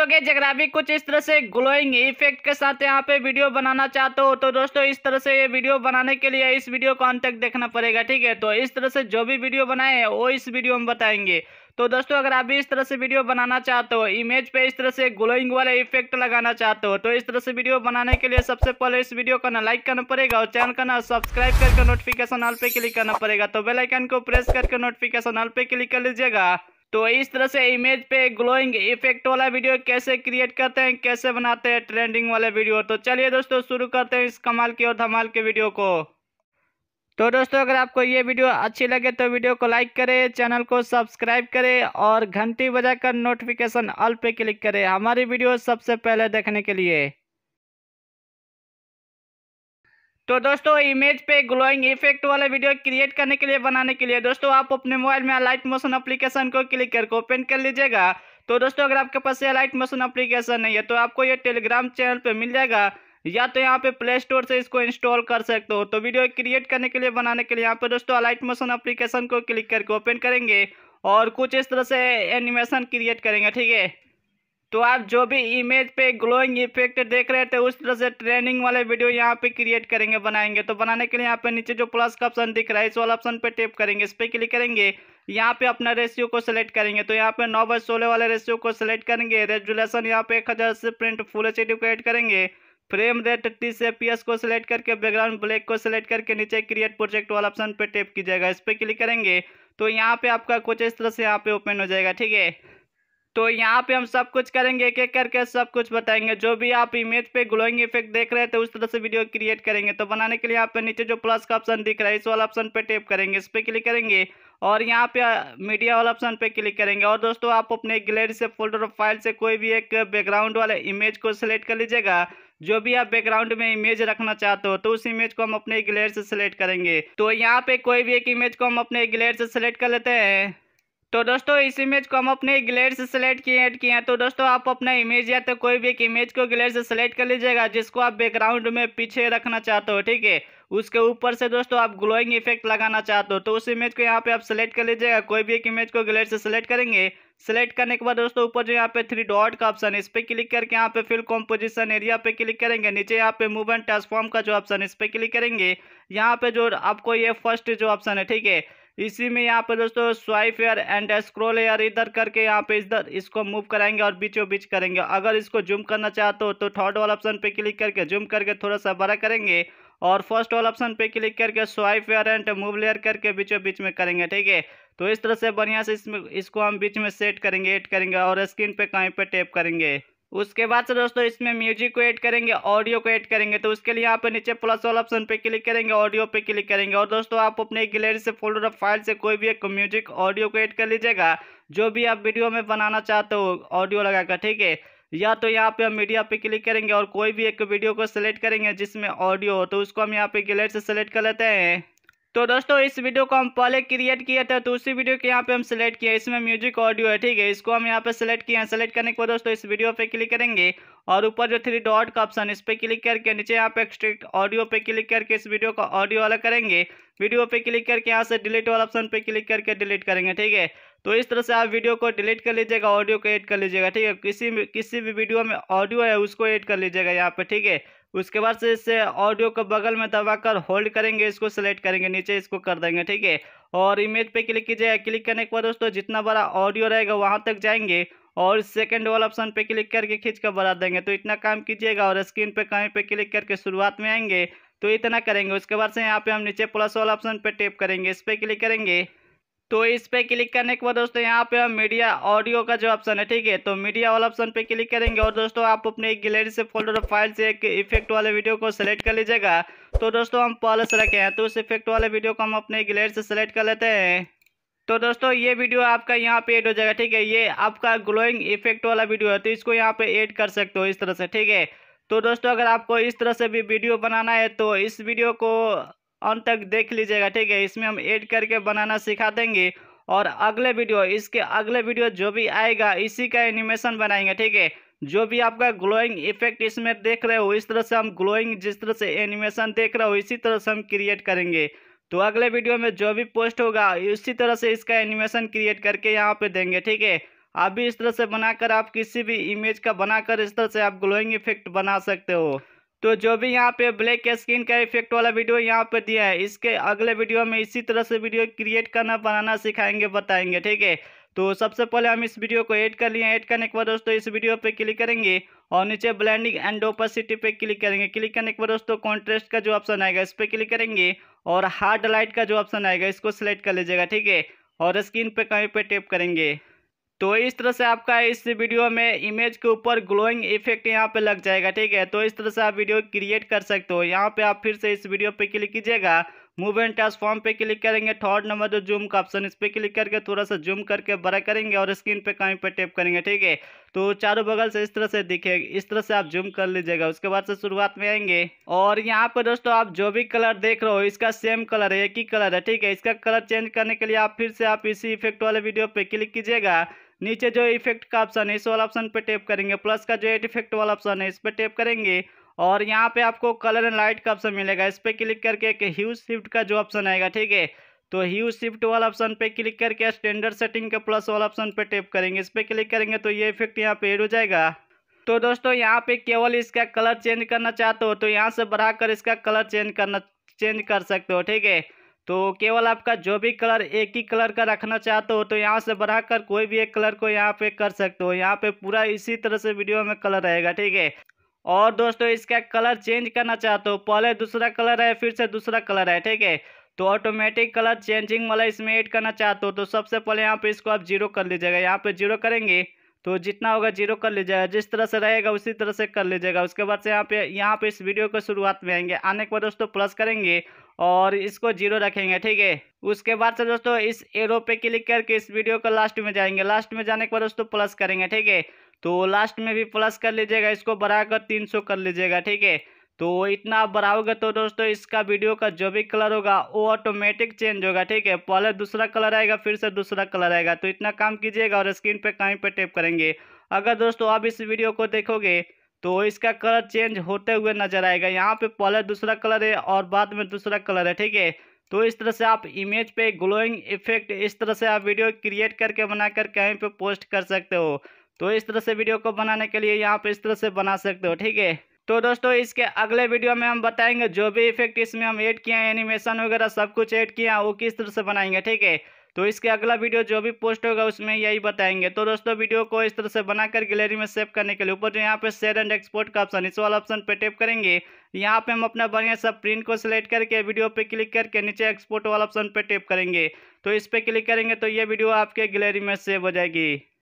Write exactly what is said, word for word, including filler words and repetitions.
दोस्तों के जगराबी कुछ इस तरह से ग्लोइंग इफेक्ट के साथ यहाँ पे वीडियो बनाना चाहते हो तो दोस्तों इस तरह से ये वीडियो बनाने के लिए इस वीडियो को अंत तक देखना पड़ेगा, ठीक है। तो इस तरह से जो भी वीडियो बनाए हैं वो इस वीडियो में बताएंगे। तो दोस्तों अगर आप भी इस तरह से वीडियो बनाना चाहते हो, इमेज पे इस तरह से ग्लोइंग वाला इफेक्ट लगाना चाहते हो तो इस तरह से वीडियो बनाने के लिए सबसे पहले इस वीडियो को ना लाइक करना पड़ेगा और चैनल का ना सब्सक्राइब करके नोटिफिकेशन ऑल पे क्लिक करना पड़ेगा। तो बेल आइकन को प्रेस करके नोटिफिकेशन ऑल पे क्लिक कर लीजिएगा। तो इस तरह से इमेज पे ग्लोइंग इफेक्ट वाला वीडियो कैसे क्रिएट करते हैं, कैसे बनाते हैं ट्रेंडिंग वाला वीडियो, तो चलिए दोस्तों शुरू करते हैं इस कमाल की और धमाल के वीडियो को। तो दोस्तों अगर आपको ये वीडियो अच्छी लगे तो वीडियो को लाइक करें, चैनल को सब्सक्राइब करें और घंटी बजाकर नोटिफिकेशन ऑल पे क्लिक करें हमारी वीडियो सबसे पहले देखने के लिए। तो दोस्तों इमेज पे ग्लोइंग इफेक्ट वाला वीडियो क्रिएट करने के लिए, बनाने के लिए दोस्तों आप अपने मोबाइल में अलाइट मोशन एप्लीकेशन को क्लिक करके ओपन कर लीजिएगा। तो दोस्तों अगर आपके पास अलाइट मोशन एप्लीकेशन नहीं है तो आपको ये टेलीग्राम चैनल पर मिल जाएगा, या तो यहाँ पे प्ले स्टोर से इसको इंस्टॉल कर सकते हो। तो वीडियो क्रिएट करने के लिए, बनाने के लिए यहाँ पे दोस्तों अलाइट मोशन एप्लीकेशन को क्लिक करके ओपन करेंगे और कुछ इस तरह से एनिमेशन क्रिएट करेंगे, ठीक है। तो आप जो भी इमेज पे ग्लोइंग इफेक्ट देख रहे थे उस तरह से ट्रेंडिंग वाले वीडियो यहाँ पे क्रिएट करेंगे, बनाएंगे। तो बनाने के लिए यहाँ पे नीचे जो प्लस का ऑप्शन दिख रहा है इस वाला ऑप्शन पे टैप करेंगे, इस पर क्लिक करेंगे, यहाँ पे अपना रेशियो को सिलेक्ट करेंगे। तो यहाँ पे नौ बाई सोलह वाले रेशियो को सिलेक्ट करेंगे, रेजुलेशन यहाँ पे एक हज़ार से प्रिंट फुल एच डी को ऐड करेंगे, फ्रेम रेट तीस एफ पी एस को सिलेक्ट करके बैकग्राउंड ब्लैक को सिलेक्ट करके नीचे क्रिएट प्रोजेक्ट वाला ऑप्शन पे टैप कीजिएगा, इस पर क्लिक करेंगे। तो यहाँ पे आपका कुछ इस तरह से यहाँ पे ओपन हो जाएगा, ठीक है। तो यहाँ पे हम सब कुछ करेंगे, एक एक करके सब कुछ बताएंगे। जो भी आप इमेज पे ग्लोइंग इफेक्ट देख रहे थे उस तरह से वीडियो क्रिएट करेंगे। तो बनाने के लिए यहाँ पे नीचे जो प्लस का ऑप्शन दिख रहा है इस वाला ऑप्शन पे टैप करेंगे, इस पर क्लिक करेंगे और यहाँ पे मीडिया वाला ऑप्शन पे क्लिक करेंगे। और दोस्तों आप अपने गैलरी से, फोल्डर और फाइल से कोई भी एक बैकग्राउंड वाले इमेज को सिलेक्ट कर लीजिएगा। जो भी आप बैकग्राउंड में इमेज रखना चाहते हो तो उस इमेज को हम अपने गैलरी से सिलेक्ट करेंगे। तो यहाँ पे कोई भी एक इमेज को हम अपने गैलरी से सिलेक्ट कर लेते हैं। तो दोस्तों इस इमेज को हम अपने गैलरी से सिलेक्ट किए, ऐड किए हैं। तो दोस्तों आप अपना इमेज या तो कोई भी एक इमेज को गैलरी से सिलेक्ट कर लीजिएगा जिसको आप बैकग्राउंड में पीछे रखना चाहते हो, ठीक है। उसके ऊपर से दोस्तों आप ग्लोइंग इफेक्ट लगाना चाहते हो तो उस इमेज को यहाँ पे आप सिलेक्ट कर लीजिएगा। कोई भी एक इमेज को गैलरी से सिलेक्ट करेंगे, सिलेक्ट करने के बाद दोस्तों ऊपर जो यहाँ पे थ्री डॉट का ऑप्शन है इस पर क्लिक करके यहाँ पे फिल कॉम्पोजिशन एरिया पे क्लिक करेंगे, नीचे यहाँ पे मूव एंड ट्रांसफॉर्म का जो ऑप्शन है इस पर क्लिक करेंगे। यहाँ पे जो आपको ये फर्स्ट जो ऑप्शन है, ठीक है, इसी में यहाँ पे दोस्तों swipe air and scroll air इधर करके यहाँ पे इधर इसको मूव कराएंगे और बीचों बीच करेंगे। अगर इसको जूम करना चाहते हो तो थर्ड वाला ऑप्शन पे क्लिक करके जूम करके थोड़ा सा बड़ा करेंगे और फर्स्ट वाला ऑप्शन पे क्लिक करके swipe air and move layer करके बीचों बीच में करेंगे, ठीक है। तो इस तरह से बढ़िया से इसमें इसको हम बीच में सेट करेंगे, एड करेंगे और स्क्रीन पे कहीं पे टैप करेंगे। उसके बाद से दोस्तों इसमें म्यूजिक को ऐड करेंगे, ऑडियो को ऐड करेंगे। तो उसके लिए यहाँ पे नीचे प्लस वाला ऑप्शन पे क्लिक करेंगे, ऑडियो पे क्लिक करेंगे और दोस्तों आप अपने गैलरी से, फोल्डर और फाइल से कोई भी एक म्यूजिक ऑडियो को ऐड कर लीजिएगा जो भी आप वीडियो में बनाना चाहते हो ऑडियो लगाकर, ठीक है। या तो यहाँ पे हम मीडिया पे क्लिक करेंगे और कोई भी एक वीडियो को सिलेक्ट करेंगे जिसमें ऑडियो हो तो उसको हम यहाँ पे गैलरी से सिलेक्ट कर लेते हैं। तो दोस्तों इस वीडियो को हम पहले क्रिएट किए थे तो उसी वीडियो के यहाँ पे हम सिलेक्ट किए, इसमें म्यूजिक ऑडियो है, ठीक है। इसको हम यहाँ पे सिलेक्ट किए हैं। सेलेक्ट करने के बाद दोस्तों इस वीडियो पे क्लिक करेंगे और ऊपर जो थ्री डॉट का ऑप्शन इस पर क्लिक करके नीचे यहाँ पे एक्सट्रैक्ट ऑडियो पे क्लिक करके इस वीडियो का ऑडियो वाला करेंगे, वीडियो पे क्लिक करके यहाँ से डिलीट वाला ऑप्शन पे क्लिक करके डिलीट करेंगे, ठीक है। तो इस तरह से आप वीडियो को डिलीट कर लीजिएगा, ऑडियो को ऐड कर लीजिएगा, ठीक है। किसी किसी भी वीडियो में ऑडियो है उसको ऐड कर लीजिएगा यहाँ पे, ठीक है। उसके बाद से इसे ऑडियो को बगल में दबाकर होल्ड करेंगे, इसको सेलेक्ट करेंगे, नीचे इसको कर देंगे, ठीक है। और इमेज पे क्लिक कीजिएगा, क्लिक करने के बाद दोस्तों जितना बड़ा ऑडियो रहेगा वहाँ तक जाएंगे और सेकंड वाला ऑप्शन पे क्लिक करके खींच कर बढ़ा देंगे। तो इतना काम कीजिएगा और स्क्रीन पे कहीं पे क्लिक करके शुरुआत में आएंगे तो इतना करेंगे। उसके बाद से यहाँ पे हम नीचे प्लस वाला ऑप्शन पे टैप करेंगे, इस पर क्लिक करेंगे। तो इस पे क्लिक करने के बाद दोस्तों यहाँ पे हम मीडिया ऑडियो का जो ऑप्शन है, ठीक है, तो मीडिया वाला ऑप्शन पे क्लिक करेंगे और दोस्तों आप अपने गैलरी से, फोल्डर और फाइल से एक इफेक्ट वाले वीडियो को सिलेक्ट कर लीजिएगा। तो दोस्तों हम पहले से रखे हैं तो उस इफेक्ट वाले वीडियो को हम अपने गैलरी से सिलेक्ट कर लेते हैं। तो दोस्तों ये वीडियो आपका यहाँ पे ऐड हो जाएगा, ठीक है। ये आपका ग्लोइंग इफेक्ट वाला वीडियो है तो इसको यहाँ पे ऐड कर सकते हो इस तरह से, ठीक है। तो दोस्तों अगर आपको इस तरह से भी वीडियो बनाना है तो इस वीडियो को अंत तक देख लीजिएगा, ठीक है। इसमें हम ऐड करके बनाना सिखा देंगे और अगले वीडियो, इसके अगले वीडियो जो भी आएगा इसी का एनिमेशन बनाएंगे, ठीक है। जो भी आपका ग्लोइंग इफेक्ट इसमें देख रहे हो इस तरह से हम ग्लोइंग, जिस तरह से एनिमेशन देख रहे हो इसी तरह से हम क्रिएट करेंगे। तो अगले वीडियो में जो भी पोस्ट होगा इसी तरह से इसका एनिमेशन क्रिएट करके यहाँ पे देंगे, ठीक है। आप भी इस तरह से बनाकर आप किसी भी इमेज का बनाकर इस तरह से आप ग्लोइंग इफेक्ट बना सकते हो। तो जो भी यहाँ पे ब्लैक स्किन का इफेक्ट वाला वीडियो यहाँ पे दिया है, इसके अगले वीडियो में इसी तरह से वीडियो क्रिएट करना बनाना सिखाएंगे बताएंगे, ठीक है। तो सबसे पहले हम इस वीडियो को ऐड कर लिए। ऐड करने के बाद दोस्तों इस वीडियो पे क्लिक करेंगे और नीचे ब्लेंडिंग एंड ओपेसिटी पे क्लिक करेंगे। क्लिक करने के बाद दोस्तों कॉन्ट्रास्ट का जो ऑप्शन आएगा इस पर क्लिक करेंगे और हार्ड लाइट का जो ऑप्शन आएगा इसको सिलेक्ट कर लीजिएगा, ठीक है, और स्क्रीन पे कहीं पे टैप करेंगे। तो इस तरह से आपका इस वीडियो में इमेज के ऊपर ग्लोइंग इफेक्ट यहाँ पे लग जाएगा, ठीक है। तो इस तरह से आप वीडियो क्रिएट कर सकते हो। यहाँ पे आप फिर से इस वीडियो पे क्लिक कीजिएगा, मूव एंड ट्रांसफॉर्म पे क्लिक करेंगे, थर्ड नंबर जो जूम का ऑप्शन इस पर क्लिक करके थोड़ा सा जूम करके बड़ा करेंगे और स्क्रीन पे कहीं पे टैप करेंगे, ठीक है। तो चारों बगल से इस तरह से दिखेगा, इस तरह से आप जूम कर लीजिएगा। उसके बाद से शुरुआत में आएंगे और यहाँ पे दोस्तों आप जो भी कलर देख रहे हो इसका सेम कलर है, एक ही कलर है, ठीक है। इसका कलर चेंज करने के लिए आप फिर से आप इसी इफेक्ट वाले वीडियो पे क्लिक कीजिएगा, नीचे जो इफेक्ट का ऑप्शन है इस वाला ऑप्शन पे टैप करेंगे, प्लस का जो एड इफेक्ट वाला ऑप्शन है इस पर टैप करेंगे और यहाँ पे आपको कलर एंड लाइट का ऑप्शन मिलेगा। इस पर क्लिक करके एक ह्यू शिफ्ट का जो ऑप्शन आएगा, ठीक है, तो ह्यू शिफ्ट वाला ऑप्शन पे क्लिक करके स्टैंडर्ड सेटिंग के प्लस वाला ऑप्शन पे टैप करेंगे। इस पर क्लिक करेंगे तो ये इफेक्ट यहाँ पे ऐड हो जाएगा। तो दोस्तों यहाँ पे केवल इसका कलर चेंज करना चाहते हो तो यहाँ से बढ़ाकर इसका कलर चेंज करना चेंज कर सकते हो, ठीक है। तो केवल आपका जो भी कलर एक ही कलर का रखना चाहते हो तो यहाँ से बढ़ाकर कोई भी एक कलर को यहाँ पे कर सकते हो। यहाँ पे पूरा इसी तरह से वीडियो में कलर रहेगा, ठीक है। और दोस्तों इसका कलर चेंज करना चाहते हो, पहले दूसरा कलर है फिर से दूसरा कलर है, ठीक है, तो ऑटोमेटिक कलर चेंजिंग वाला इसमें ऐड करना चाहते हो तो सबसे पहले यहाँ पे इसको आप जीरो कर लीजिएगा। यहाँ पे जीरो करेंगे तो जितना होगा जीरो कर लीजिएगा, जिस तरह से रहेगा उसी तरह से कर लीजिएगा। उसके बाद से यहाँ पे यहाँ पे इस वीडियो को शुरुआत में आएंगे, आने के बाद दोस्तों प्लस करेंगे और इसको जीरो रखेंगे, ठीक है। उसके बाद से दोस्तों इस एरो पे क्लिक करके इस वीडियो का लास्ट में जाएंगे, लास्ट में जाने के बाद दोस्तों प्लस करेंगे, ठीक है, तो लास्ट में भी प्लस कर लीजिएगा, इसको बढ़ाकर तीन सौ कर लीजिएगा, ठीक है। तो इतना आप बढ़ाओगे तो दोस्तों इसका वीडियो का जो भी कलर होगा वो ऑटोमेटिक चेंज होगा, ठीक है। पहले दूसरा कलर आएगा फिर से दूसरा कलर आएगा। तो इतना काम कीजिएगा और स्क्रीन पे कहीं पे टैप करेंगे। अगर दोस्तों आप इस वीडियो को देखोगे तो इसका कलर चेंज होते हुए नजर आएगा। यहाँ पे पहले दूसरा कलर है और बाद में दूसरा कलर है, ठीक है। तो इस तरह से आप इमेज पे ग्लोइंग इफेक्ट इस तरह से आप वीडियो क्रिएट करके बनाकर कहीं पे पोस्ट कर सकते हो। तो इस तरह से वीडियो को बनाने के लिए यहाँ पे इस तरह से बना सकते हो, ठीक है। तो दोस्तों इसके अगले वीडियो में हम बताएंगे जो भी इफेक्ट इसमें हम ऐड किए हैं, एनिमेशन वगैरह सब कुछ ऐड किया है, वो किस तरह से बनाएंगे, ठीक है। तो इसके अगला वीडियो जो भी पोस्ट होगा उसमें यही बताएंगे। तो दोस्तों वीडियो को इस तरह से बनाकर गैलरी में सेव करने के लिए ऊपर जो यहाँ पे शेयर एंड एक्सपोर्ट का ऑप्शन इस वाला ऑप्शन पे टैप करेंगे। यहाँ पे हम अपना बढ़िया सा प्रिंट को सिलेक्ट करके वीडियो पे क्लिक करके नीचे एक्सपोर्ट वाला ऑप्शन पे टैप करेंगे। तो इस पर क्लिक करेंगे तो ये वीडियो आपके गैलरी में सेव हो जाएगी।